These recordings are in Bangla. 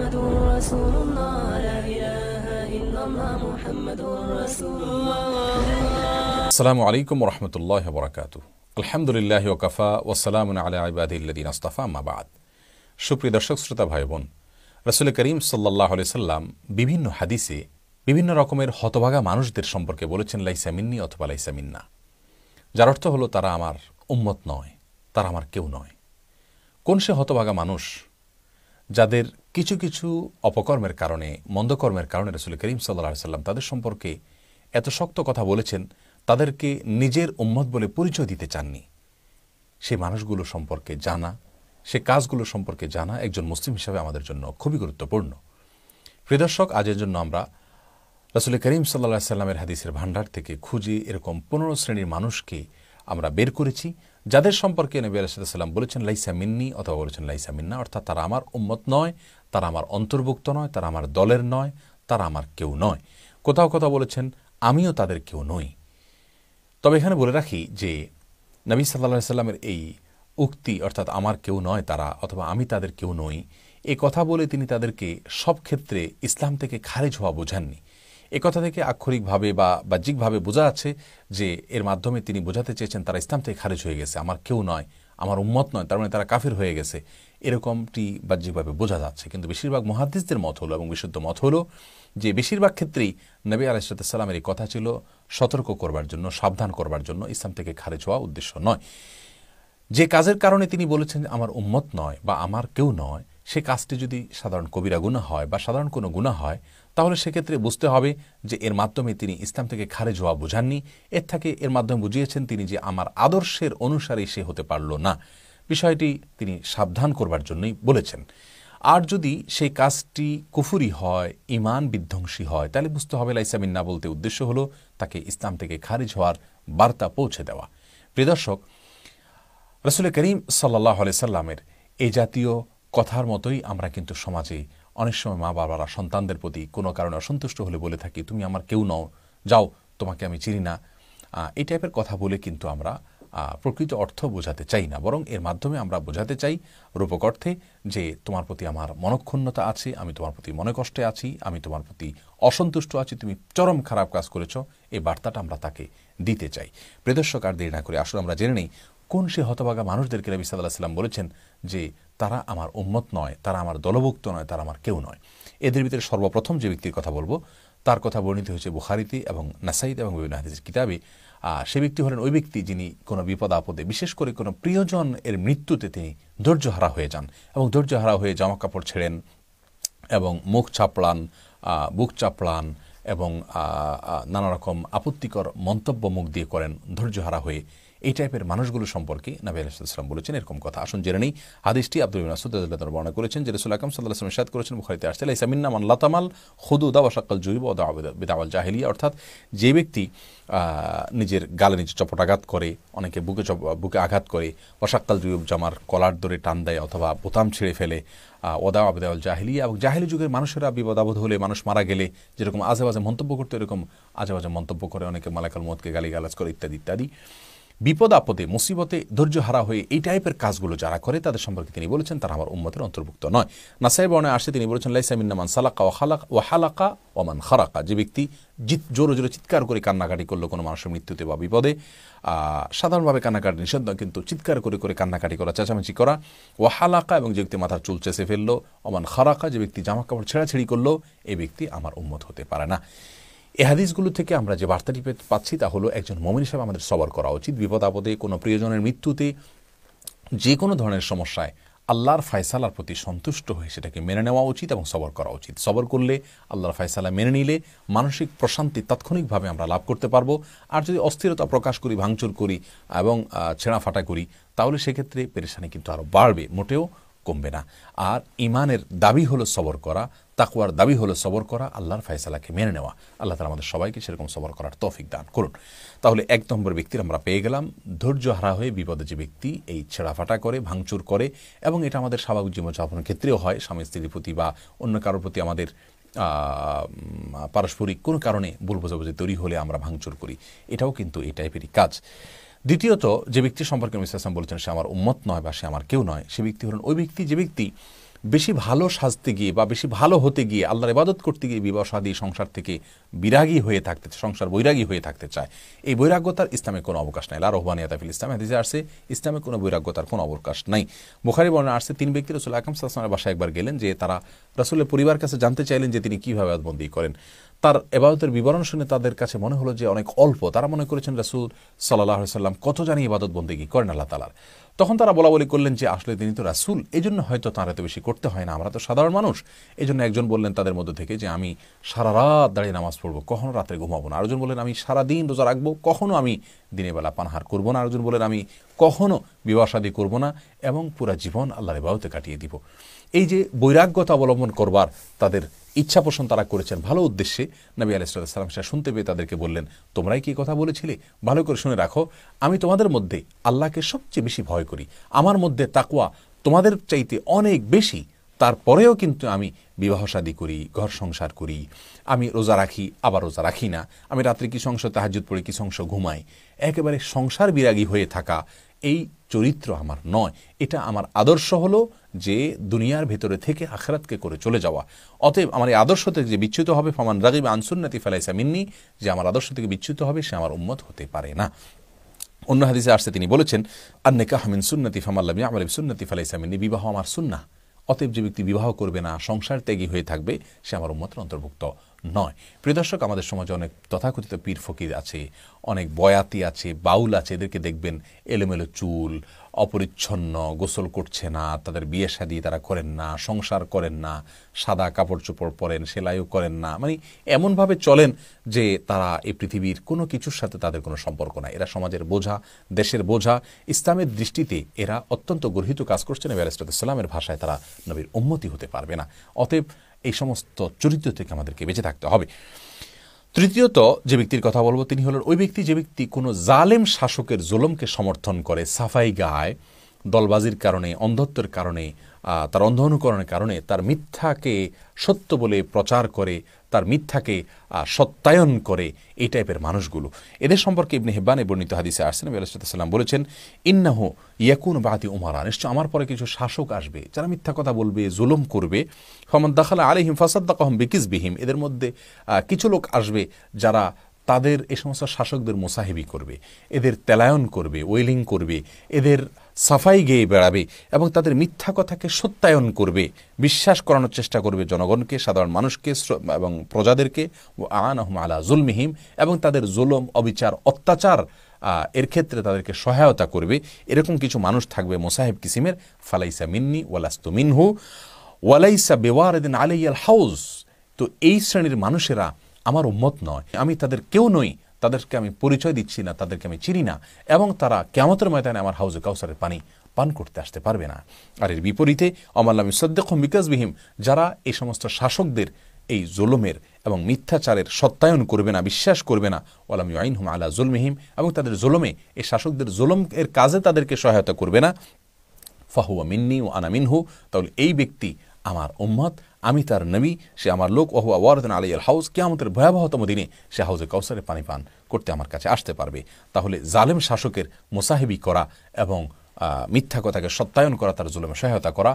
محمد رسول الله لا إله إلا الله محمد رسول الله. السلام عليكم ورحمة الله وبركاته. الحمد لله وكفى والسلام على عباده الذين اصطفى ما بعد. সুপ্রিয় দর্শক শ্রোতা ভাই বোন, রাসূল করিম সাল্লাল্লাহু আলাইহি সাল্লাম বিভিন্ন হাদিসে বিভিন্ন রকমের হতভাগা মানুষদের সম্পর্কে বলেছেন লাইসা মিন্নি অথবা লাইসা মিন্না, যার অর্থ হলো তারা আমার উম্মত নয়, তারা আমার কেউ নয়। কোন সে হতভাগা মানুষ যাদের কিছু কিছু অপকর্মের কারণে, মন্দকর্মের কারণে রাসূল করিম সাল্লাল্লাহু আলাইহি সাল্লাম তাদের সম্পর্কে এত শক্ত কথা বলেছেন, তাদেরকে নিজের উম্মত বলে পরিচয় দিতে চাননি। সেই মানুষগুলো সম্পর্কে জানা, সে কাজগুলো সম্পর্কে জানা একজন মুসলিম হিসাবে আমাদের জন্য খুবই গুরুত্বপূর্ণ। প্রিয় দর্শক, আজের জন্য আমরা রাসূল করিম সাল্লাল্লাহু আলাইহি সাল্লামের হাদিসের ভান্ডার থেকে খুঁজে এরকম ১৫ শ্রেণীর মানুষকে আমরা বের করেছি যাদের সম্পর্কে নবী আলাইহিস সালাম বলেছেন লাইসা মিন্নি অথবা বলেছেন লাইসা মিন্না, অর্থাৎ তারা আমার উম্মত নয়, তারা আমার অন্তর্ভুক্ত নয়, তারা আমার দলের নয়, তারা আমার কেউ নয়। কোথাও কোথাও বলেছেন আমিও তাদের কেউ নই। তবে এখানে বলে রাখি যে নবী সাল্লাল্লাহু আলাইহি সাল্লামের এই উক্তি, অর্থাৎ আমার কেউ নয় তারা অথবা আমি তাদের কেউ নই, এ কথা বলে তিনি তাদেরকে সব ক্ষেত্রে ইসলাম থেকে খারিজ হওয়া বোঝাননি। এ কথা থেকে আক্ষরিকভাবে বা বাহ্যিকভাবে বোঝা আছে যে এর মাধ্যমে তিনি বোঝাতে চেয়েছেন তারা ইসলাম থেকে খারিজ হয়ে গেছে, আমার কেউ নয়, আমার উম্মত নয়, তার মানে তারা কাফির হয়ে গেছে, এরকমটি বাহ্যিকভাবে বোঝা যাচ্ছে। কিন্তু বেশিরভাগ মুহাদ্দিসদের মত হলো এবং বিশুদ্ধ মত হলো যে বেশিরভাগ ক্ষেত্রেই নবী আলাইহিস সালামের এই কথা ছিল সতর্ক করবার জন্য, সাবধান করবার জন্য, ইসলাম থেকে খারিজ হওয়া উদ্দেশ্য নয়। যে কাজের কারণে তিনি বলেছেন আমার উম্মত নয় বা আমার কেউ নয়, সে কাজটি যদি সাধারণ কবিরা গুনাহ হয় বা সাধারণ কোনো গুনাহ হয়, তাহলে সেক্ষেত্রে বুঝতে হবে যে এর মাধ্যমে তিনি ইসলাম থেকে খারিজ হওয়া বোঝাননি। এর মাধ্যমে বুঝিয়েছেন তিনি যে আমার আদর্শের অনুসারী সে হতে পারল না, বিষয়টি তিনি সাবধান করবার জন্যই বলেছেন। আর যদি সেই কাজটি কুফুরি হয়, ইমান বিধ্বংসী হয়, তাহলে বুঝতে হবে লাইসা মিন্না বলতে উদ্দেশ্য হলো তাকে ইসলাম থেকে খারিজ হওয়ার বার্তা পৌঁছে দেওয়া। প্রিয় দর্শক, রাসূল করিম সাল্লাল্লাহু আলাইহি সাল্লামের এই জাতীয় কথার মতোই আমরা কিন্তু সমাজে অনেক সময় মা বাবারা সন্তানদের প্রতি কোনো কারণে অসন্তুষ্ট হলে বলে থাকি তুমি আমার কেউ নও, যাও, তোমাকে আমি চিনি না। এই টাইপের কথা বলে কিন্তু আমরা প্রকৃত অর্থ বোঝাতে চাই না, বরং এর মাধ্যমে আমরা বোঝাতে চাই রূপক অর্থে যে তোমার প্রতি আমার মনক্ষুণ্ণতা আছে, আমি তোমার প্রতি মনে কষ্টে আছি, আমি তোমার প্রতি অসন্তুষ্ট আছি, তুমি চরম খারাপ কাজ করেছ, এই বার্তাটা আমরা তাকে দিতে চাই। প্রিয় দর্শক, আর দেরি না করে আসলে আমরা জেনে নেই কোন সে হতভাগা মানুষদেরকে নবী সাল্লাল্লাহু আলাইহি সাল্লাম বলেছেন যে তারা আমার উম্মত নয়, তারা আমার দলভুক্ত নয়, তারা আমার কেউ নয়। এদের ভিতরে সর্বপ্রথম যে ব্যক্তির কথা বলবো তার কথা বর্ণিত হয়েছে বুখারীতে এবং নাসাইতে এবং বিভিন্ন হাদিসের কিতাবে। সে ব্যক্তি হলেন ওই ব্যক্তি যিনি কোনো বিপদ আপদে, বিশেষ করে কোনো প্রিয়জন এর মৃত্যুতে তিনি ধৈর্যহারা হয়ে যান এবং ধৈর্যহারা হয়ে জামা কাপড় ছেড়েন এবং মুখ চাপড়ান, বুক চাপড়ান এবং নানা রকম আপত্তিকর মন্তব্য মুখ দিয়ে করেন ধৈর্যহারা হয়ে। এই টাইপের মানুষগুলো সম্পর্কে নবী আলাইহিস সালাম বলেছেন এরকম কথা। আসুন জেনে নেই হাদিসটি। আব্দুল ইবনে মাসউদ রাদিয়াল্লাহু তাআলা বর্ণনা করেছেন যে রাসূল আকরাম সাল্লাল্লাহু আলাইহি ওয়াসাল্লাম ইরশাদ করেছেন, বুখারীতে আসছে, লাইসা মিন্না মান লা তামাল খুদুদা ওয়া শাক্কাল জুয়ুব ওয়া দাআ বিদাওয়াল জাহিলিয়া, অর্থাৎ যে ব্যক্তি নিজের গালে নিজে চপটাঘাত করে, অনেকে বুকে আঘাত করে, ওয়া শাক্কাল জুয়ুব জামার কলার ধরে টান দেয় অথবা বোতাম ছিঁড়ে ফেলে, ওয়া দাআ বিদাওয়াল জাহিলিয়া, এবং জাহিলি যুগের মানুষেরা বিপদাবোধ হলে, মানুষ মারা গেলে যেরকম আজেবাজে মন্তব্য করতে, এরকম আজেবাজে মন্তব্য করে, অনেকে মালাকাল মউতকে গালিগালাজ করে ইত্যাদি ইত্যাদি। বিপদ আপদে, মুসিবতে ধৈর্যহারা হয়ে এই টাইপের কাজগুলো যারা করে তাদের সম্পর্কে তিনি বলেছেন তারা আমার উম্মতের অন্তর্ভুক্ত নয়। নাসাই বর্ণনায় আসে তিনি বলেছেন লাইসা মিন্না মান সালাকা ওয়া খালাক ওয়া হালাকা ওয়া মান খারাকা, যে ব্যক্তি জোরে জোরে চিৎকার করে কান্নাকাটি করলো কোনো মানুষের মৃত্যুতে বা বিপদে, সাধারণভাবে কান্নাকাটি নিষিদ্ধ, কিন্তু চিৎকার করে করে কান্নাকাটি করা, চেঁচামেচি করা, ওয়া হালাকা, এবং যে ব্যক্তি মাথার চুল চেঁচে ফেললো, ওয়া মান খারাকা, যে ব্যক্তি জামা কাপড় ছেঁড়াছেড়ি করলো, এই ব্যক্তি আমার উম্মত হতে পারে না। এই হাদিসগুলো থেকে আমরা যে বার্তাটি পাচ্ছি তা হলো একজন মুমিন হিসেবে আমাদের সবর করা উচিত। বিপদ আপদে, কোনো প্রিয়জনের মৃত্যুতে, যে কোনো ধরনের সমস্যায় আল্লাহর ফয়সালার প্রতি সন্তুষ্ট হয়ে সেটাকে মেনে নেওয়া উচিত এবং সবর করা উচিত। সবর করলে, আল্লাহর ফয়সালা মেনে নিলে মানসিক প্রশান্তি তাৎক্ষণিকভাবে আমরা লাভ করতে পারবো। আর যদি অস্থিরতা প্রকাশ করি, ভাঙচুর করি এবং ছেঁড়াফাটা করি, তাহলে সেক্ষেত্রে পেরেশানি কিন্তু আরও বাড়বে, মোটেও কমবে না। আর ইমানের দাবি হলো সবর করা, তাকওয়ার দাবি হলো সবর করা, আল্লাহর ফয়সালাকে মেনে নেওয়া। আল্লাহ তাআলা আমাদের সবাইকে সেরকম সবর করার তৌফিক দান করুন। তাহলে এক নম্বর ব্যক্তির আমরা পেয়ে গেলাম ধৈর্য হারা হয়ে বিপদে যে ব্যক্তি এই ছেঁড়াফাটা করে, ভাঙচুর করে, এবং এটা আমাদের স্বাভাবিক জীবনযাপনের ক্ষেত্রেও হয়। স্বামী স্ত্রীর প্রতি বা অন্য কারোর প্রতি আমাদের পারস্পরিক কোনো কারণে ভুল বোঝাবুঝি তৈরি হলে আমরা ভাঙচুর করি, এটাও কিন্তু এই টাইপেরই কাজ। দ্বিতীয়ত, যে ব্যক্তি সম্পর্কে নবী সাল্লাল্লাহু আলাইহি ওয়াসাল্লাম বলেছেন সে আমার উম্মত নয় বা সে আমার কেউ নয়, সে ব্যক্তি হলেন ওই ব্যক্তি যে ব্যক্তি বেশি ভালো সাজতে গিয়ে বা বেশি ভালো হতে গিয়ে, আল্লাহর ইবাদত করতে গিয়ে বিবাহ শাদী সংসার থেকে বিরাগী হয়ে থাকতে, সংসার বৈরাগী হয়ে থাকতে চায়, এই বৈরাগ্যতার ইসলামে কোনো অবকাশ নাই। লা রুহবানিয়াতা ফিল ইসলাম হাদিসে আসছে, ইসলামে কোনো বৈরাগ্যতার কোনো অবকাশ নাই। বুখারী বর্ণনা আসছে, তিন ব্যক্তি রাসূল আকরাম সাল্লাল্লাহু আলাইহি ওয়াসাল্লামের বাসায় একবার গেলেন, যে তারা রাসূলের পরিবার কাছে জানতে চাইলেন যে তিনি কীভাবে ইবাদতবন্দী করেন। তার ইবাদতের বিবরণ শুনে তাদের কাছে মনে হলো যে অনেক অল্প, তারা মনে করেছেন রাসূল সাল্লাল্লাহু আলাইহি ওয়াসাল্লাম কত জানি ইবাদতবন্দী করেন আল্লাহ তাআলার। তখন তারা বলা বলি করলেন যে আসলে তিনি তো রাসূল, এই জন্য হয়তো তাঁর এত বেশি করতে হয় না, আমরা তো সাধারণ মানুষ। এই জন্য একজন বললেন তাদের মধ্যে থেকে যে আমি সারা রাত দাঁড়িয়ে নামাজ পড়বো, কখনো রাত্রে ঘুমাবো না। আরেকজন বললেন আমি সারাদিন রোজা রাখবো, কখনো আমি দিনের বেলা পানাহার করবো না। আরেকজন বললেন আমি কখনো বিবাহ শাদী করবো না এবং পুরা জীবন আল্লাহর ইবাদতে কাটিয়ে দিব। এই যে বৈরাগ্যতা অবলম্বন করবার তাদের ইচ্ছা পোষণ তারা করেছেন ভালো উদ্দেশ্যে। নবী আলাইহিস সালাম সেটা শুনতে পেয়ে তাদেরকে বললেন, তোমরাই কি কথা বলেছিলে? ভালো করে শুনে রাখো, আমি তোমাদের মধ্যে আল্লাহকে সবচেয়ে বেশি ভয় করি, আমার মধ্যে তাকওয়া তোমাদের চাইতে অনেক বেশি, তারপরেও কিন্তু আমি বিবাহ শাদী করি, ঘর সংসার করি, আমি রোজা রাখি আবার রোজা রাখি না, আমি রাত্রে কিছু অংশ তাহাজ্জুদ পড়ি, কিছু অংশ ঘুমাই, একেবারে সংসার বিরাগী হয়ে থাকা এই চরিত্র আমার নয়। এটা আমার আদর্শ হলো যে দুনিয়ার ভেতরে থেকে আখেরাতকে করে চলে যাওয়া। অতএব আমার এই আদর্শ থেকে যে বিচ্যুত হবে, ফামান রাগিব আন সুন্নতি ফালাইসা মিন্নি, যে আমার আদর্শ থেকে বিচ্যুত হবে সে আমার উম্মত হতে পারে না। অন্য হাদিসে আসছে তিনি বলেছেন, আর নিকাহ মিন সুন্নতি ফামাল্লাম ইয়ামাল বিসুন্নতি ফালাইসা মিন্নি, বিবাহ আমার সুন্নাহ, অতএব যে ব্যক্তি বিবাহ করবে না, সংসার ত্যাগী হয়ে থাকবে, সে আমার উম্মতের অন্তর্ভুক্ত নয়। প্রিয় দর্শক, আমাদের সমাজে অনেক তথাকথিত পীর ফকির আছে, অনেক বয়াতি আছে, বাউল আছে। এদেরকে দেখবেন এলোমেলো চুল, অপরিচ্ছন্ন, গোসল করছে না, তাদের বিয়ে শাদী তারা করেন না, সংসার করেন না, সাদা কাপড় চোপড় পরেন, সেলাইও করেন না, মানে এমনভাবে চলেন যে তারা এই পৃথিবীর কোনো কিছুর সাথে তাদের কোনো সম্পর্ক নাই। এরা সমাজের বোঝা, দেশের বোঝা, ইসলামের দৃষ্টিতে এরা অত্যন্ত গর্হিত কাজ করছে। নবী আলাইহিস সালামের ভাষায় তারা নবীর উম্মতি হতে পারবে না। অতএব এই সমস্ত চরিত্র থেকে আমাদেরকে বেঁচে থাকতে হবে। তৃতীয়ত যে ব্যক্তির কথা বলবো তিনি হলেন ওই ব্যক্তি, যে ব্যক্তি কোনো জালেম শাসকের জুলুমকে সমর্থন করে, সাফাই গায়, দলবাজির কারণে, অন্ধত্বের কারণে, তার অন্ধ অনুকরণের কারণে তার মিথ্যাকে সত্য বলে প্রচার করে, তার মিথ্যাকে সত্যায়ন করে, এই টাইপের মানুষগুলো। এদের সম্পর্কে ইবনে হিব্বানে বর্ণিত হাদিসে আসছেন, নবী আলাইহিস সালাম বলেছেন, ইন্নাহু ইয়াকুন বাদি উমারা, নিশ্চয় আমার পরে কিছু শাসক আসবে যারা মিথ্যা কথা বলবে, জুলুম করবে। ফামান দাখালা আলাইহিম ফাসাদদাকাহুম বিকিযবিহিম, এদের মধ্যে কিছু লোক আসবে যারা তাদের এই সমস্ত শাসকদের মোসাহেবি করবে, এদের তেলায়ন করবে, ওয়েলিং করবে, এদের সাফাই গেয়ে বেড়াবে এবং তাদের মিথ্যা কথাকে সত্যায়ন করবে, বিশ্বাস করানোর চেষ্টা করবে জনগণকে, সাধারণ মানুষকে এবং প্রজাদেরকে। ও আনাহুম আলা জুলমিহিম, এবং তাদের জুলুম, অবিচার, অত্যাচার এর ক্ষেত্রে তাদেরকে সহায়তা করবে। এরকম কিছু মানুষ থাকবে মোসাহেব কিসিমের। ফালাইসা মিন্নি ওয়ালাস্তু মিনহু ওয়ালাইসা বিওয়ারিদিন আলাইয়াল হাউজ, তো এই শ্রেণীর মানুষেরা আমার উম্মত নয়, আমি তাদের কেউ নই, তাদেরকে আমি পরিচয় দিচ্ছি না, তাদেরকে আমি চিনি না, এবং তারা কিয়ামতের ময়দানে আমার হাউজে কাউসারের পানি পান করতে আসতে পারবে না। আর এর বিপরীতে আমাল্লাম ইউসাদ্দিকু বিকাজবিহিম, যারা এই সমস্ত শাসকদের এই জুলুমের এবং মিথ্যাচারের সত্যায়ন করবে না, বিশ্বাস করবে না, ওয়ালাম ইউইনহুম আলা জুলমিহিম, এবং তাদের জুলুমে, এই শাসকদের জুলুম এর কাজে তাদেরকে সহায়তা করবে না। ফাহুয়া মিন্নি ওয়া আনা মিনহু, তাহলে এই ব্যক্তি আমার উম্মত, আমি তার নবী, সে আমার লোক। ওহুয়া ওয়ারিদুন আলাইয়াল হাউজ, কিয়ামতের ভয়াবহতম দিনে সে হাউজে কাউসারের পানি পান করতে আমার কাছে আসতে পারবে। তাহলে জালেম শাসকের মোসাহেবি করা এবং মিথ্যা কথাকে সত্যায়ন করা, তার জুলুমে সহায়তা করা,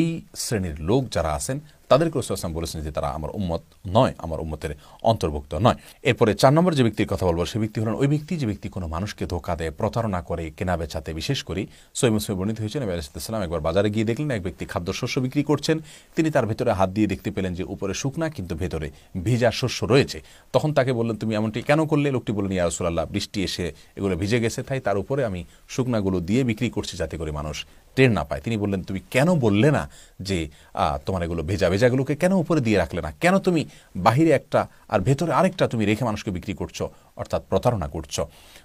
এই শ্রেণীর লোক যারা আছেন তাদেরকে রাসূল সাল্লাল্লাহু আলাইহি ওয়াসাল্লাম বলেছেন যে তারা আমার উম্মত নয়, আমার উম্মতের অন্তর্ভুক্ত নয়। এরপরে ৪ নম্বর যে ব্যক্তির কথা বলবো সে ব্যক্তি হলেন ওই ব্যক্তি, যে ব্যক্তি কোনো মানুষকে ধোকা দেয়, প্রতারণা করে কেনা বেচাতে। বিশেষ করে সহিহ মুসলিমে বর্ণিত হয়েছে, নবী আলাইহিস সালাম একবার বাজারে গিয়ে দেখলেন এক ব্যক্তি খাদ্যশস্য বিক্রি করছেন। তিনি তার ভেতরে হাত দিয়ে দেখতে পেলেন যে উপরে শুকনা কিন্তু ভেতরে ভিজা শস্য রয়েছে। তখন তাকে বললেন, তুমি এমনটি কেন করলে? লোকটি বললেন, ইয়া রাসূলুল্লাহ, বৃষ্টি এসে এগুলো ভিজে গেছে, তাই তার উপরে আমি শুকনাগুলো দিয়ে বিক্রি করছি যাতে করে মানুষ টের না পায়। তিনি বললেন, তুমি কেন বললে না যে তোমার এগুলো ভেজাগুলোকে কেন উপরে দিয়ে রাখলে না? কেন তুমি বাহিরে একটা আর ভেতরে আরেকটা তুমি রেখে মানুষকে বিক্রি করছো, অর্থাৎ প্রতারণা করছো?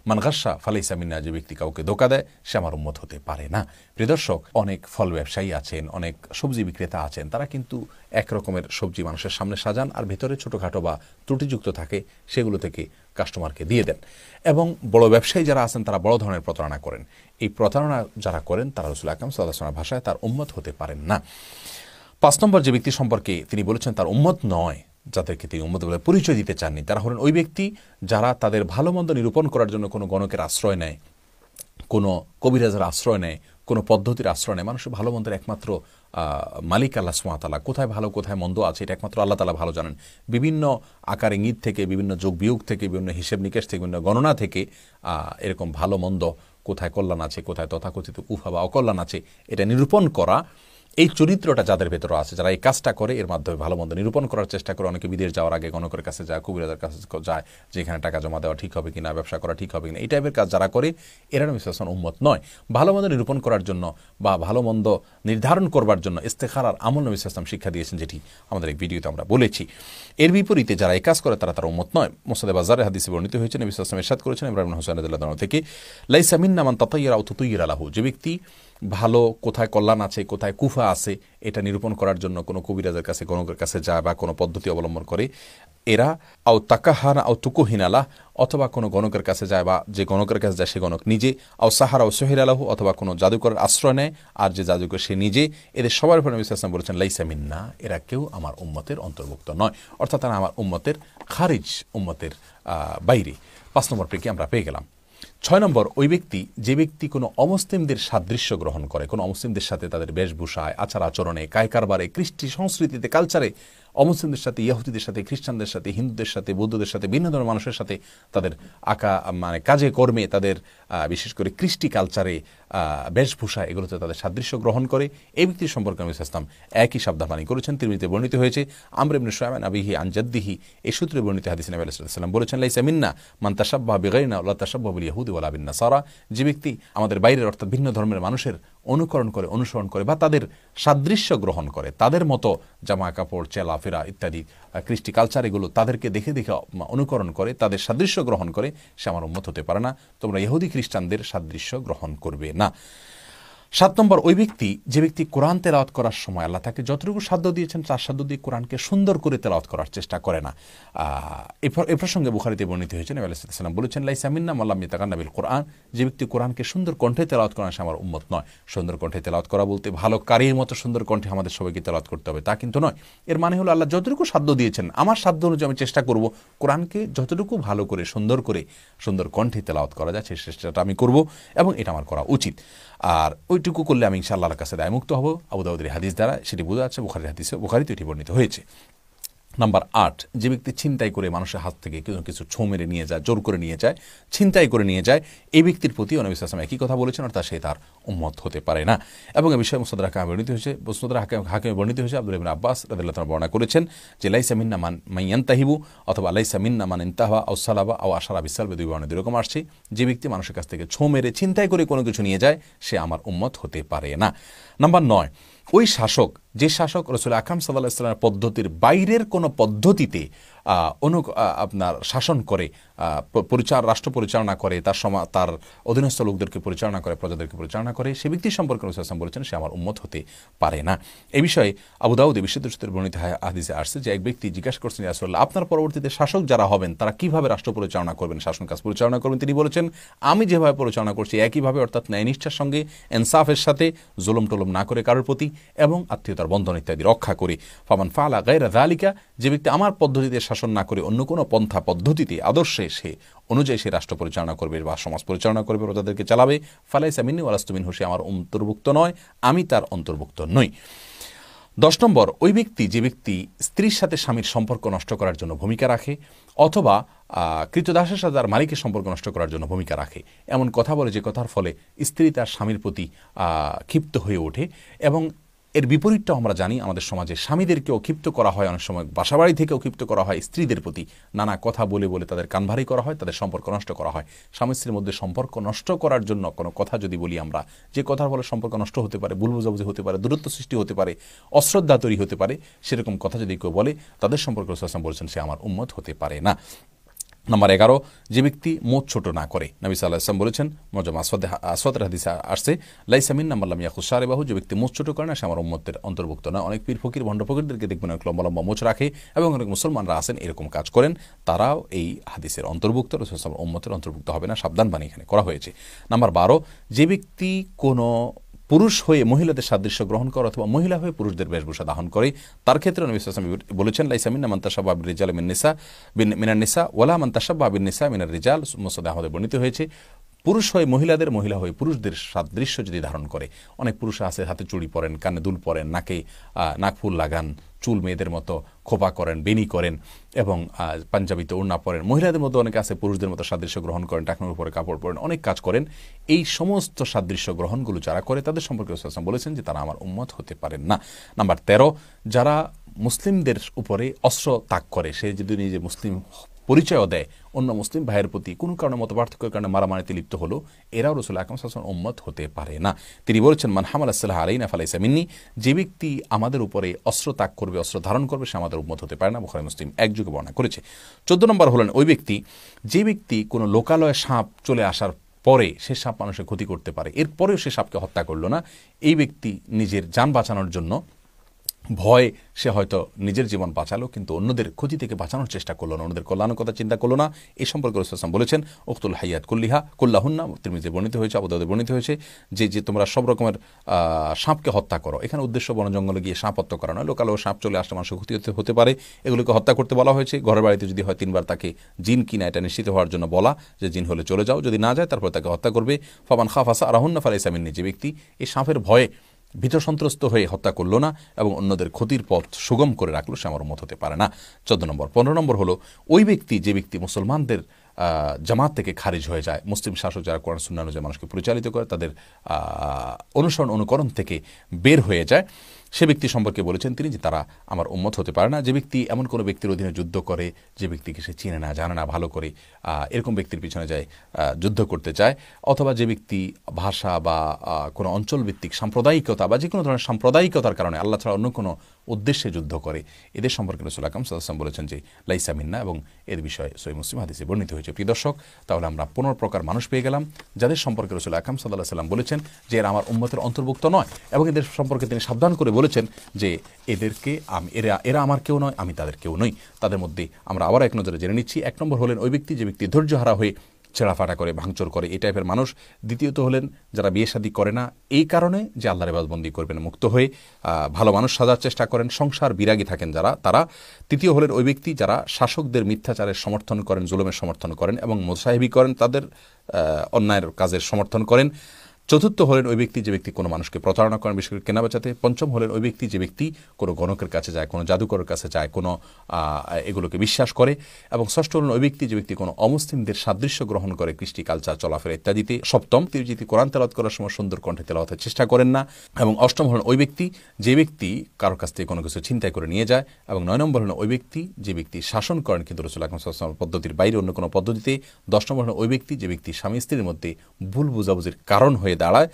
মানগাসা ফালাইসা মিন্না, যে ব্যক্তি কাউকে ধোকা দেয় সে আমার উম্মত হতে পারে না। প্রিয় দর্শক, অনেক ফল ব্যবসায়ী আছেন, অনেক সবজি বিক্রেতা আছেন, তারা কিন্তু একরকমের সবজি মানুষের সামনে সাজান আর ভেতরে ছোটোখাটো বা ত্রুটিযুক্ত থাকে, সেগুলো থেকে কাস্টমারকে দিয়ে দেন। এবং বড় ব্যবসায়ী যারা আছেন তারা বড় ধরনের প্রতারণা করেন। এই প্রতারণা যারা করেন তারা রাসূল আকরাম সাল্লাল্লাহু আলাইহি ওয়াসাল্লামের ভাষায় তার উম্মত হতে পারেন না। ৫ নম্বর যে ব্যক্তি সম্পর্কে তিনি বলেছেন তার উম্মত নয়, যাদেরকে তিনি উম্মত বলে পরিচয় দিতে চাননি, তারা হলেন ওই ব্যক্তি যারা তাদের ভালো মন্দ নিরূপণ করার জন্য কোনো গণকের আশ্রয় নেয়, কোনো কবিরাজের আশ্রয় নেয়, কোনো পদ্ধতির আশ্রয় নেই। মানুষের ভালো মন্দের একমাত্র মালিক আল্লাহ সুবহানাহু ওয়া তাআলা। কোথায় ভালো কোথায় মন্দ আছে এটা একমাত্র আল্লাহ তাআলা ভালো জানেন। বিভিন্ন আকার ইঙ্গিত থেকে, বিভিন্ন যোগ বিয়োগ থেকে, বিভিন্ন হিসেব নিকেশ থেকে, বিভিন্ন গণনা থেকে এরকম ভালো মন্দ, কোথায় কল্যাণ আছে, কোথায় তথাকথিত উফা বা অকল্যাণ আছে, এটা নিরূপণ করা এই চরিত্রটা যাদের ভেতরে আছে, যারা এই কাজটা করে, এর মাধ্যমে ভালো মন্দ নিরূপণ করার চেষ্টা করে। অনেকে বিদেশ যাওয়ার আগে গণকের কাছে যায়, কবিরাজের কাছে যায়, যেখানে টাকা জমা দেওয়া ঠিক হবে কিনা, ব্যবসা করা ঠিক হবে কিনা, এই টাইপের কাজ যারা করে এরা মিসলান উম্মত নয়। ভালো মন্দ নিরূপণ করার জন্য বা ভালো মন্দ নির্ধারণ করবার জন্য ইস্তেখারার আমল নবী সাল্লাল্লাহু আলাইহি ওয়াসাল্লাম শিক্ষা দিয়েছেন, যেটি আমাদের এই ভিডিওতে আমরা বলেছি। এর বিপরীতে যারা এই কাজ করে তারা তার উম্মত নয়। মুসনাদে বাজারে হাদিসে বর্ণিত হয়েছে, নবী সাল্লাল্লাহু আলাইহি ওয়াসাল্লাম ইরশাদ করেছেন ইব্রাহিম ইবনে হুসাইন রাদিয়াল্লাহু আনহু থেকে, লাইসা মিন্না মান তাতায়্যারা আও তুতায়্যারা লাহু, যে ব্যক্তি ভালো কোথায় কল্যাণ আছে, কোথায় কুফা আছে এটা নিরূপণ করার জন্য কোনো কবিরাজের কাছে, গণকের কাছে যায় বা কোনো পদ্ধতি অবলম্বন করে এরা, আও তাকাহানা আও তুকুহিনালা, অথবা কোনো গণকের কাছে যায় বা যে গণকের কাছে যায় সে গণক নিজে, আও সাহারা ও সোহেরালাহ, অথবা কোনো জাদুকরের আশ্রয় নেয় আর যে জাদুকর সে নিজে, এদের সবার উপরে নবী সাল্লাল্লাহু আলাইহি ওয়াসাল্লাম বলেছেন লাইসা মিন্না, এরা কেউ আমার উম্মতের অন্তর্ভুক্ত নয়, অর্থাৎ তারা আমার উম্মতের খারিজ, উম্মতের বাইরে। 5 নম্বর পেকে আমরা পেয়ে গেলাম। 6 নম্বর, ওই ব্যক্তি যে ব্যক্তি কোনো অমুসলিমদের সাদৃশ্য গ্রহণ করে, কোনো অমুসলিমদের সাথে তাদের বেশভূষায়, আচার আচরণে, কায়কারবারে, কৃষ্টি সংস্কৃতিতে, কালচারে অমুসলিমদের সাথে, ইয়াহুদিদের সাথে, খ্রিস্টানদের সাথে, হিন্দুদের সাথে, বৌদ্ধদের সাথে, বিভিন্ন ধরনের মানুষের সাথে তাদের কাজে কর্মে, তাদের বিশেষ করে কৃষ্টি কালচারে, বেশভূষা, এগুলোতে তাদের সাদৃশ্য গ্রহণ করে, এই ব্যক্তির সম্পর্কে নবী সাল্লাল্লাহু আলাইহি ওয়াসাল্লাম একই শব্দবাণী করেছেন। তিরমিজিতে বর্ণিত হয়েছে আমর ইবনে শুআয়ব আবিহি আন জাদ্দিহি, এই সূত্রে বর্ণিত হাদিসে নবী সাল্লাল্লাহু আলাইহি ওয়াসাল্লাম বলেছেন লাইসা মিন্না মান তাশাব্বাহা বিগাইরিনা ওয়া লা তাশাব্বাহা বিল ইয়াহুদি ওয়া লা বিন নাসারা, যে ব্যক্তি আমাদের বাইরের অর্থাৎ ভিন্ন ধর্মের মানুষের অনুকরণ করে, অনুসরণ করে বা তাদের সাদৃশ্য গ্রহণ করে, তাদের মতো জামা কাপড়, চেলাফেরা ইত্যাদি কৃষ্টি কালচার এগুলো তাদেরকে দেখে দেখে অনুকরণ করে, তাদের সাদৃশ্য গ্রহণ করে, সে আমার উম্মত হতে পারে না। তোমরা ইহুদি খ্রিস্টানদের সাদৃশ্য গ্রহণ করবে না। 7 নম্বর, ওই ব্যক্তি যে ব্যক্তি কোরআন তেলাওয়াত করার সময় আল্লাহ তাকে যতটুকু সাধ্য দিয়েছেন তার সাধ্য দিয়ে কোরআনকে সুন্দর করে তেলাওয়াত করার চেষ্টা করে না। এ প্রসঙ্গে বুখারীতে বর্ণিত হয়েছে নবী সাল্লাল্লাহু আলাইহি ওয়াসাল্লাম বলেছেন লাইসা মিন্না মান লাম ইয়াতাগান্না বিল কোরআন, যে ব্যক্তি কোরআনকে সুন্দর কণ্ঠে তেলাওয়াত করা, সে আমার উম্মত নয়। সুন্দর কণ্ঠে তেলাওয়াত করা বলতে ভালো কারীর মতো সুন্দর কণ্ঠে আমাদের সবাইকে তেলাওয়াত করতে হবে তা কিন্তু নয়। এর মানে হলো আল্লাহ যতটুকু সাধ্য দিয়েছেন আমার সাধ্য অনুযায়ী আমি চেষ্টা করব কোরআনকে যতটুকু ভালো করে, সুন্দর করে, সুন্দর কণ্ঠে তেলাওয়াত করা যায় সেই চেষ্টাটা আমি করব এবং এটা আমার করা উচিত। আর ওইটুকু করলে আমি ইনশাআল্লাহর কাছে দায়মুক্ত হব। আবু দাউদের হাদিস দ্বারা সেটি বোঝা যাচ্ছে, বুখারীর হাদিসে, বুখারীতে এটি বর্ণিত হয়েছে। নাম্বার 8, যে ব্যক্তি ছিনতাই করে মানুষের হাত থেকে কিছু ছো মেরে নিয়ে যায়, জোর করে নিয়ে যায়, ছিনতাই করে নিয়ে যায়, এই ব্যক্তির প্রতি নবী সাল্লাল্লাহু আলাইহি ওয়াসাল্লাম একই কথা বলেছেন, অর্থাৎ সে তার উম্মত হতে পারে না। এবং এ বিষয়ে মুসনাদে হাকিমে বর্ণিত হয়েছে, আব্দুল্লাহ ইবনে আব্বাস রাদিয়াল্লাহু আনহু বর্ণনা করেছেন যে লাইসা মিন্না মান ইয়ানতাহিবু, অথবা লাইসা মিন্না মান ইনতাহা আও সালাবা আও আশারা বিসালবে, দুই বর্ণনা এরকম আসছে, যে ব্যক্তি মানুষের কাছ থেকে ছো মেরে ছিনতাই করে কোনো কিছু নিয়ে যায় সে আমার উম্মত হতে পারে না। নাম্বার 9, ওই শাসক যে শাসক রাসূল আকরাম সাল্লাল্লাহু আলাইহি ওয়াসাল্লামের পদ্ধতির বাইরের কোনো পদ্ধতিতে আপনার শাসন করে, রাষ্ট্র পরিচালনা করে, তার অধীনস্থ লোকদেরকে পরিচালনা করে, প্রজাদেরকে পরিচালনা করে, সে ব্যক্তি সম্পর্কে রাসূল সাল্লাল্লাহু আলাইহি ওয়াসাল্লাম বলেছেন সে আমার উম্মত হতে পারে না। এই বিষয়ে আবু দাউদে বিশুদ্ধ সূত্রে বর্ণিত হাদিসে আসছে যে এক ব্যক্তি জিজ্ঞাসা করছেন রাসূলুল্লাহ আপনার পরবর্তীতে শাসক যারা হবেন তারা কিভাবে রাষ্ট্র পরিচালনা করবেন, শাসন কাজ পরিচালনা করবেন, তিনি বলেছেন আমি যেভাবে পরিচালনা করছি একইভাবে, অর্থাৎ ন্যায়নিষ্ঠার সঙ্গে, ইনসাফের সাথে, জুলুম টলুম না করে কারোর প্রতি, এবং আত্মীয়তার বন্ধন ইত্যাদি রক্ষা করে। ফামান ফাআলা গায়রা যালিকা, যে ব্যক্তি আমার পদ্ধতিতে শাসন না করে অন্য কোনো পন্থা, পদ্ধতিতে, আদর্শে সে অনুযায়ী সে রাষ্ট্র পরিচালনা করবে বা সমাজ পরিচালনা করবে, তাদেরকে চালাবে, ফালাইসা মিন্নী ওয়া লাস্তু মিনহু, সে আমার অন্তর্ভুক্ত নয়, আমি তার অন্তর্ভুক্ত নই। 10 নম্বর, ওই ব্যক্তি যে ব্যক্তি স্ত্রীর সাথে স্বামীর সম্পর্ক নষ্ট করার জন্য ভূমিকা রাখে, অথবা কৃতদাসের সাথে তার মালিকের সম্পর্ক নষ্ট করার জন্য ভূমিকা রাখে, এমন কথা বলে যে কথার ফলে স্ত্রী তার স্বামীর প্রতি ক্ষিপ্ত হয়ে ওঠে। এবং এর বিপরীতটাও আমরা জানি আমাদের সমাজে স্বামীদেরকেও ক্ষিপ্ত করা হয়, অনেক সময় বাসাবাড়ি থেকেও ক্ষিপ্ত করা হয় স্ত্রীদের প্রতি, নানা কথা বলে বলে তাদের কানভারি করা হয়, তাদের সম্পর্ক নষ্ট করা হয়। স্বামী স্ত্রীর মধ্যে সম্পর্ক নষ্ট করার জন্য কোনো কথা যদি বলি আমরা, যে কথার ফলে সম্পর্ক নষ্ট হতে পারে, ভুল বোঝাবুঝি হতে পারে, দূরত্ব সৃষ্টি হতে পারে, অশ্রদ্ধা তৈরি হতে পারে, সেরকম কথা যদি কেউ বলে তাদের সম্পর্কে রাসূল সাল্লাল্লাহু আলাইহি ওয়াসাল্লাম বলেছেন সে আমার উম্মত হতে পারে না। নাম্বার 11, যে ব্যক্তি মোট ছোট না করে, নবী সাল্লাল্লাহু আলাইহি ওয়াসাল্লাম বলেছেন মুজাম আসওয়াদ হাদিসে আসছে লাইসা মিন্না মান লাম ইয়াখুস শারবাহু, যে ব্যক্তি মোচ ছোট করে না সে আমার উম্মতের অন্তর্ভুক্ত না। অনেক পীর ফকির, ভণ্ড ফকিরদেরকে দেখবেন অনেক লম্বা লম্বা মোচ রাখে এবং অনেক মুসলমানরা আছেন এরকম কাজ করেন, তারাও এই হাদিসের অন্তর্ভুক্ত, রাসূল সাল্লাল্লাহু আলাইহি ওয়াসাল্লাম উম্মতের অন্তর্ভুক্ত হবে না, সাবধানবাণী এখানে করা হয়েছে। নাম্বার 12, যে ব্যক্তি কোনো পুরুষ হয়ে মহিলাদের সাদৃশ্য গ্রহণ করে অথবা মহিলা হয়ে পুরুষদের বেশভূষা ধারণ করে, তার ক্ষেত্রে নবী সাল্লাল্লাহু আলাইহি ওয়াসাল্লাম বলেছেন লাইসা মিন্না মান তাশাব্বাহা বির-রিজাল মিনান নিসা ওয়ালা মান তাশাব্বাহা বিন-নিসা মিনার রিজাল, মুসনাদে আহমদে বর্ণিত হয়েছে। পুরুষ হয়ে মহিলাদের, মহিলা হয়ে পুরুষদের সাদৃশ্য যদি ধারণ করে। অনেক পুরুষ আছে হাতে চুড়ি পরেন, কানে দুল পরেন, নাকে নাকফুল লাগান, চুল মেয়েদের মতো খোপা করেন, বেনি করেন এবং পাঞ্জাবিতে ওড়না পরেন। মহিলাদের মধ্যে অনেকে আছে পুরুষদের মতো সাদৃশ্য গ্রহণ করেন, টাকনোর উপরে কাপড় পরেন, অনেক কাজ করেন। এই সমস্ত সাদৃশ্য গ্রহণগুলো যারা করে তাদের সম্পর্কে রাসূল বলেছেন যে তারা আমার উম্মত হতে পারেন না। নাম্বার ১৩, যারা মুসলিমদের উপরে অস্ত্র তাক করে, সে যদি নিজে মুসলিম পরিচয়ও দেয়, অন্য মুসলিম ভাইয়ের প্রতি কোনো কারণে মত পার্থক্যের কারণে মারামারিতে লিপ্ত হলো, এরাও রাসূল আকরাম সাল্লাল্লাহু আলাইহি ওয়াসাল্লাম উম্মত হতে পারে না। তিনি বলেছেন মান হামালা সিলাহা আলাইনা ফালাইসা মিন্নি, যে ব্যক্তি আমাদের উপরে অস্ত্র তাক করবে, অস্ত্র ধারণ করবে, সে আমাদের উম্মত হতে পারে না। বুখারী মুসলিম একযোগে বর্ণনা করেছে। ১৪ নম্বর হলেন ওই ব্যক্তি, যে ব্যক্তি কোনো লোকালয়ে সাপ চলে আসার পরে সে সাপ মানুষের ক্ষতি করতে পারে, এরপরেও সে সাপকে হত্যা করলো না, এই ব্যক্তি নিজের যান বাঁচানোর জন্য ভয় সে হয়তো নিজের জীবন বাঁচালো কিন্তু অন্যদের ক্ষতি থেকে বাঁচানোর চেষ্টা করলো না, অন্যদের কল্যাণের কথা চিন্তা করলো না। এই সম্পর্কে রাসূল সাল্লাল্লাহু আলাইহি ওয়াসাল্লাম বলেছেন উকতুল হাইয়াত কুল্লিহা কুল্লাহুন্না, তিরমিজিতে বর্ণিত হয়েছে, আবু দাউদে বর্ণিত হয়েছে যে তোমরা সব রকমের সাপকে হত্যা করো। এখানে উদ্দেশ্য বন জঙ্গলে গিয়ে সাপ হত্যা করা নয়, লোকালও সাপ চলে আসলে মানুষের ক্ষতি হতে পারে, এগুলোকে হত্যা করতে বলা হয়েছে। ঘরের বাড়িতে যদি হয় তিনবার তাকে জিন কিনা এটা নিশ্চিত হওয়ার জন্য বলা যে জিন হলে চলে যাও, যদি না যায় তারপর তাকে হত্যা করবে। ফামান খাফা সারাহুন্না ফালাইসা মিন্নি, যে ব্যক্তি এই সাপের ভয়ে ভীত সন্ত্রস্ত হয়ে হত্যা করলো না এবং অন্যদের ক্ষতির পথ সুগম করে রাখলো, সে আমার উম্মত হতে পারে না। ১৪ নম্বর। ১৫ নম্বর হলো ওই ব্যক্তি, যে ব্যক্তি মুসলমানদের জামাত থেকে খারিজ হয়ে যায়, মুসলিম শাসক যারা কোরআন সুন্নাহ অনুযায়ী মানুষকে পরিচালিত করে তাদের অনুসরণ অনুকরণ থেকে বের হয়ে যায়, সে ব্যক্তি সম্পর্কে বলেছেন তিনি যে তারা আমার উম্মত হতে পারে না। যে ব্যক্তি এমন কোনো ব্যক্তির অধীনে যুদ্ধ করে, যে ব্যক্তিকে সে চিনে না জানে না ভালো করে, এরকম ব্যক্তির পিছনে যায় যুদ্ধ করতে চায়, অথবা যে ব্যক্তি ভাষা বা কোনো অঞ্চলভিত্তিক সাম্প্রদায়িকতা বা যে কোনো ধরনের সাম্প্রদায়িকতার কারণে আল্লাহ ছাড়া অন্য কোনো উদ্দেশ্যে যুদ্ধ করে, এদের সম্পর্কে রাসূল আকরাম সাল্লাল্লাহু আলাইহি ওয়াসাল্লাম বলেছেন যে লাইসা মিন্না, এবং এর বিষয়ে সহিহ মুসলিম হাদিসে বর্ণিত হয়েছে। প্রিয় দর্শক, তাহলে আমরা ১৫ প্রকার মানুষ পেয়ে গেলাম যাদের সম্পর্কে রাসূল আকরাম সাল্লাল্লাহু আলাইহি ওয়াসাল্লাম বলেছেন যে এরা আমার উম্মতের অন্তর্ভুক্ত নয়, এবং এদের সম্পর্কে তিনি সাবধান করে বলেছেন যে এদেরকে এরা আমার কেউ নয়, আমি তাদের কেউ নই। তাদের মধ্যে আমরা আবার এক নজরে জেনে নিচ্ছি। ১ নম্বর হলেন ওই ব্যক্তি, যে ব্যক্তি ধৈর্যহারা হয়ে ছেঁড়াফাটা করে, ভাঙচুর করে, এই টাইপের মানুষ। দ্বিতীয়ত হলেন যারা বিয়ে শাদী করে না এই কারণে যে আল্লাহর ইবাদতবন্দি করবেন মুক্ত হয়ে, ভালো মানুষ সাজার চেষ্টা করেন, সংসার বিরাগী থাকেন যারা তারা। তৃতীয় হলেন ওই ব্যক্তি যারা শাসকদের মিথ্যাচারের সমর্থন করেন, জুলুমের সমর্থন করেন এবং মোসাহেবি করেন, তাদের অন্যায়ের কাজের সমর্থন করেন। চতুর্থ হলেন ওই ব্যক্তি, যে ব্যক্তি কোনো মানুষকে প্রতারণা করেন, বিশেষ করে কেনাবেচাতে। পঞ্চম হলেন ওই ব্যক্তি, যে ব্যক্তি কোনো গণকের কাছে যায়, কোনো জাদুকরের কাছে যায়, কোনো এগুলোকে বিশ্বাস করে। এবং ষষ্ঠ হলেন ওই ব্যক্তি, যে ব্যক্তি কোনো অমুসলিমদের সাদৃশ্য গ্রহণ করে কৃষ্টি কালচার চলাফেরা ইত্যাদিতে। সপ্তম, তিনি যদি কোরআন তেলাওয়াত করার সময় সুন্দর কণ্ঠে তেলাওয়াতের চেষ্টা করেন না। এবং অষ্টম হলেন ওই ব্যক্তি, যে ব্যক্তি কারোর কাছ থেকে কোনো কিছু চিন্তাই করে নিয়ে যায়। এবং ৯ নম্বর হলেন ওই ব্যক্তি, যে ব্যক্তি শাসন করেন কিন্তু রাসূল আকরাম সাল্লাল্লাহু আলাইহি ওয়াসাল্লাম পদ্ধতির বাইরে অন্য কোনো পদ্ধতিতে। ১০ নম্বর হলেন ওই ব্যক্তি, যে ব্যক্তি স্বামী স্ত্রীর মধ্যে ভুল বোঝাবুঝির কারণ হয়ে দাঁড়ায়।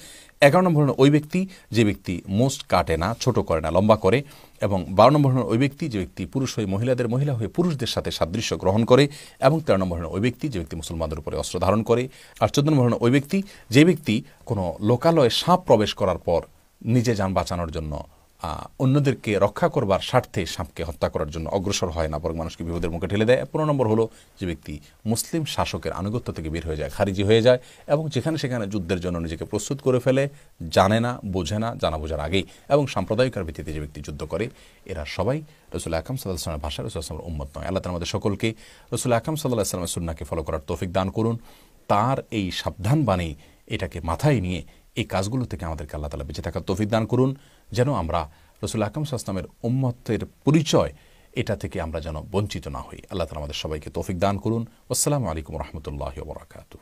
১১ নম্বর হলেন ওই ব্যক্তি, যে ব্যক্তি মোচ কাটে না, ছোট করে না, লম্বা করে। এবং ১২ নম্বর হলেন ওই ব্যক্তি, যে ব্যক্তি পুরুষ হয়ে মহিলাদের, মহিলা হয়ে পুরুষদের সাথে সাদৃশ্য গ্রহণ করে। এবং ১৩ নম্বর হলেন ওই ব্যক্তি, যে ব্যক্তি মুসলমানদের উপরে অস্ত্র ধারণ করে। আর ১৪ নম্বর হলেন ওই ব্যক্তি, যে ব্যক্তি কোনো লোকালয়ে সাপ প্রবেশ করার পর নিজে যান বাঁচানোর জন্য, অন্যদেরকে রক্ষা করবার স্বার্থে সাপকে হত্যা করার জন্য অগ্রসর হয় না, বরং মানুষকে বিপদের মুখে ঠেলে দেয়। ১৫ নম্বর হলো যে ব্যক্তি মুসলিম শাসকের আনুগত্য থেকে বের হয়ে যায়, খারিজি হয়ে যায় এবং যেখানে সেখানে যুদ্ধের জন্য নিজেকে প্রস্তুত করে ফেলে, জানে না, বোঝে না, জানা বোঝার আগেই, এবং সাম্প্রদায়িকার ভিত্তিতে যে ব্যক্তি যুদ্ধ করে, এরা সবাই রাসূল আকরাম সাল্লাল্লাহু আলাইহি ওয়াসাল্লামের ভাষায় রাসূল সাল্লাল্লাহু আলাইহি ওয়াসাল্লামের উম্মত নয়। আল্লাহ তাআলা আমাদের সকলকে রাসূল আকরাম সাল্লাল্লাহু আলাইহি ওয়াসাল্লামের সুন্নাহকে ফলো করার তৌফিক দান করুন। তার এই সাবধান বাণী এটাকে মাথায় নিয়ে এই কাজগুলো থেকে আমাদেরকে আল্লাহ তাআলা বেঁচে থাকার তৌফিক দান করুন, যেন আমরা রাসূল আকরাম সাল্লাল্লাহু আলাইহি ওয়াসাল্লামের উম্মতের পরিচয় এটা থেকে আমরা যেন বঞ্চিত না হই। আল্লাহ তাআলা আমাদের সবাইকে তৌফিক দান করুন। আসসালামু আলাইকুম ওয়া রাহমাতুল্লাহি ওয়া বারাকাতুহু।